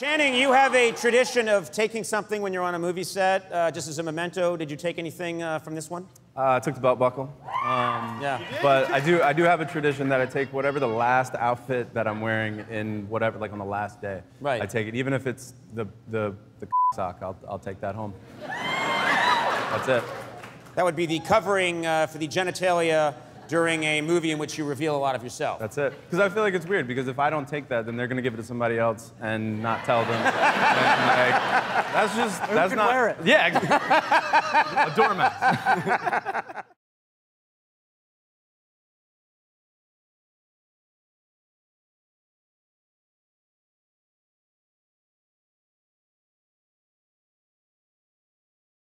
Channing, you have a tradition of taking something when you're on a movie set, just as a memento. Did you take anything from this one? I took the belt buckle. Yeah. But I do have a tradition that I take whatever the last outfit that I'm wearing in whatever, like on the last day. Right. I take it, even if it's the sock. I'll take that home. That's it. That would be the covering for the genitalia during a movie in which you reveal a lot of yourself. That's it. Because I feel like it's weird, because if I don't take that, then they're going to give it to somebody else and not tell them. That's not... Who can wear it? Yeah. A doormat.